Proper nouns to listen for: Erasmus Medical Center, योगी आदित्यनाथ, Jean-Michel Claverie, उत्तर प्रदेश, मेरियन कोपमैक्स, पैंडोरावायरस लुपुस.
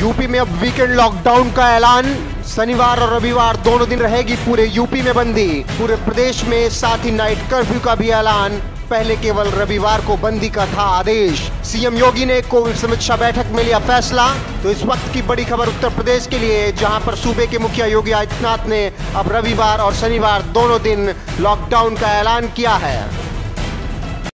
UP में अब weekend lockdown का ऐलान, शनिवार और रविवार दोनों दिन रहेगी पूरे यूपी में बंदी। पूरे प्रदेश में साथ ही नाइट कर्फ्यू का भी ऐलान। पहले केवल रविवार को बंदी का था आदेश। सीएम योगी ने कोविड समीक्षा बैठक में लिया फैसला। तो इस वक्त की बड़ी खबर उत्तर प्रदेश के लिए, जहां पर सूबे के मुखिया योगी आदित्यनाथ ने अब रविवार और शनिवार दोनों दिन लॉकडाउन का ऐलान किया है।